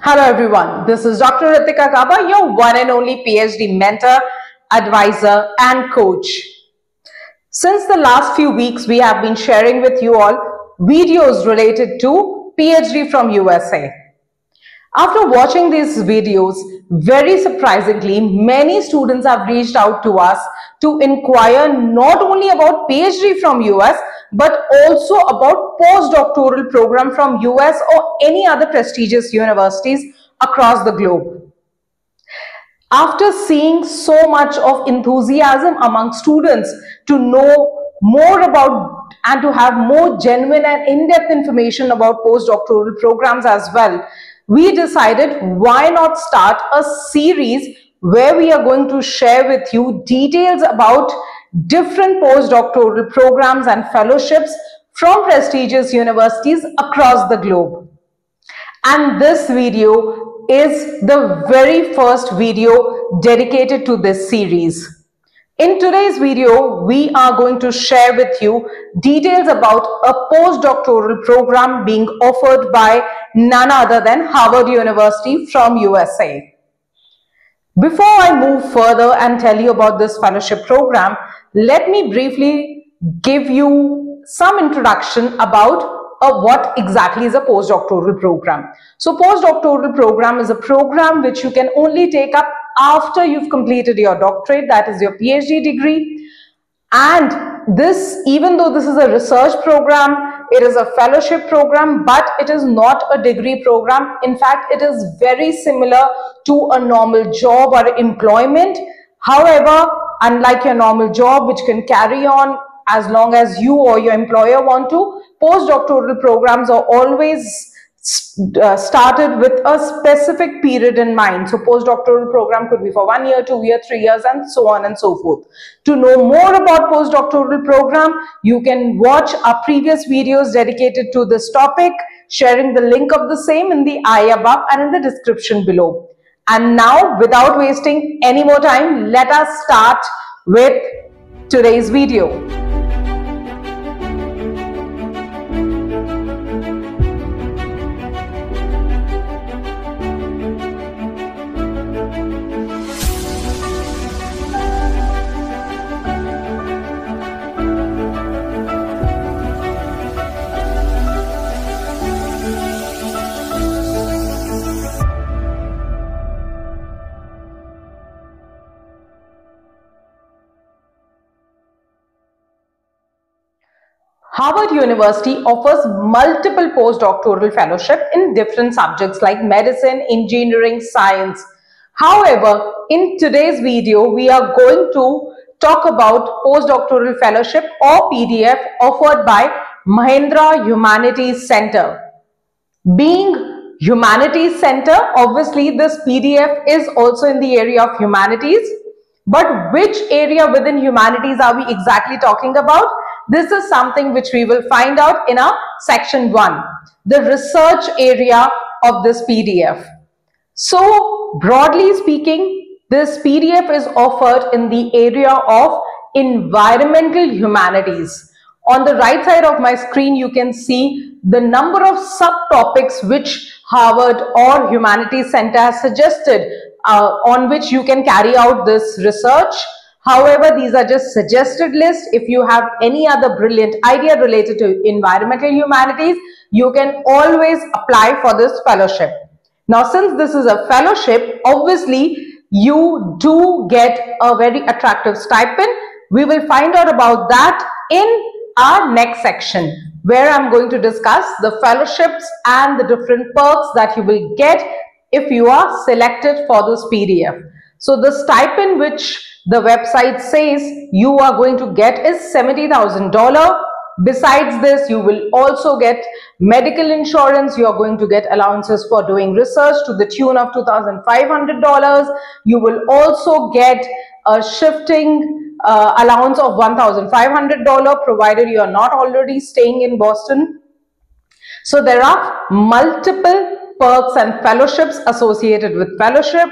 Hello everyone, this is Dr. Ritika Gauba, your one and only PhD mentor, advisor and coach. Since the last few weeks, we have been sharing with you all videos related to PhD from USA. After watching these videos, very surprisingly, many students have reached out to us to inquire not only about PhD from US, but also about postdoctoral program from US or any other prestigious universities across the globe. After seeing so much of enthusiasm among students to know more about and to have more genuine and in-depth information about postdoctoral programs as well, we decided why not start a series where we are going to share with you details about different postdoctoral programs and fellowships from prestigious universities across the globe. And this video is the very first video dedicated to this series. In today's video, we are going to share with you details about a postdoctoral program being offered by none other than Harvard University from USA. Before I move further and tell you about this fellowship program, let me briefly give you some introduction about what exactly is a postdoctoral program. So postdoctoral program is a program which you can only take up after you've completed your doctorate, that is your PhD degree. And this, even though this is a research program, it is a fellowship program, but it is not a degree program. In fact, it is very similar to a normal job or employment. However, unlike your normal job, which can carry on as long as you or your employer want to, postdoctoral programs are always started with a specific period in mind. So postdoctoral program could be for 1 year, 2 year, 3 years, and so on and so forth. To know more about postdoctoral program, you can watch our previous videos dedicated to this topic, sharing the link of the same in the I above and in the description below. And now, without wasting any more time, let us start with today's video. Harvard University offers multiple postdoctoral fellowships in different subjects like medicine, engineering, science. However, in today's video, we are going to talk about postdoctoral fellowship or PDF offered by Mahindra Humanities Center. Being Humanities Center, obviously this PDF is also in the area of humanities. But which area within humanities are we exactly talking about? This is something which we will find out in our section 1, the research area of this PDF. So broadly speaking, this PDF is offered in the area of environmental humanities. On the right side of my screen, you can see the number of subtopics which Harvard or Humanities Center has suggested on which you can carry out this research. However, these are just suggested lists. If you have any other brilliant idea related to environmental humanities, you can always apply for this fellowship. Now, since this is a fellowship, obviously you do get a very attractive stipend. We will find out about that in our next section, where I'm going to discuss the fellowships and the different perks that you will get if you are selected for this PDF. So the stipend which the website says you are going to get is $70,000. Besides this, you will also get medical insurance. You are going to get allowances for doing research to the tune of $2,500. You will also get a shifting allowance of $1,500, provided you are not already staying in Boston. So there are multiple perks and fellowships associated with fellowship,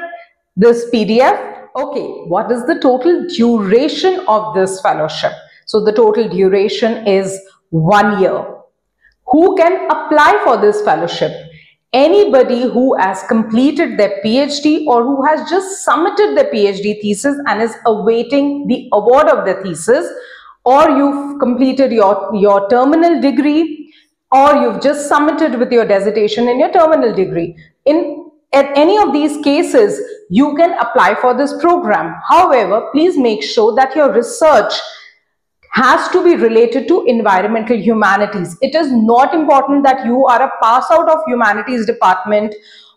this PDF. Okay, what is the total duration of this fellowship? So the total duration is 1 year. Who can apply for this fellowship? anybody who has completed their PhD or who has just submitted their PhD thesis and is awaiting the award of the thesis, or you've completed your terminal degree, or you've just submitted with your dissertation in your terminal degree. At any of these cases, you can apply for this program. However, please make sure that your research has to be related to environmental humanities. It is not important that you are a pass out of humanities department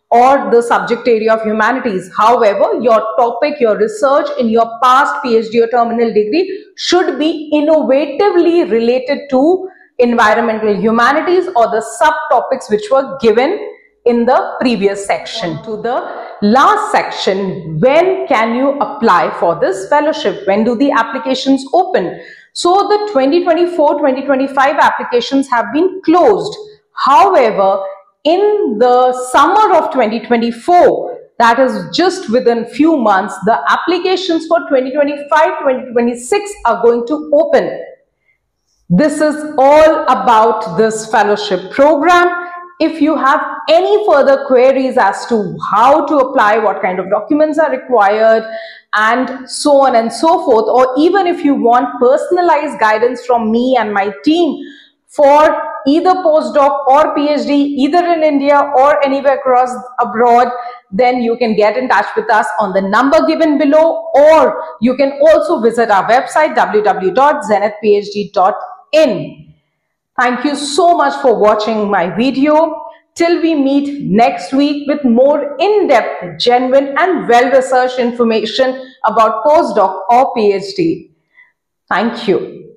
or the subject area of humanities. However, your topic, your research in your past PhD or terminal degree should be innovatively related to environmental humanities or the subtopics which were given in the previous section. To the last section, when can you apply for this fellowship? When do the applications open? So the 2024-2025 applications have been closed. However, in the summer of 2024, that is just within few months, the applications for 2025-2026 are going to open. This is all about this fellowship program. If you have any further queries as to how to apply, what kind of documents are required, and so on and so forth, or even if you want personalized guidance from me and my team for either postdoc or PhD, either in India or anywhere across abroad, then you can get in touch with us on the number given below, or you can also visit our website www.zenithphd.in. Thank you so much for watching my video. Till we meet next week with more in-depth, genuine and well-researched information about postdoc or PhD. Thank you.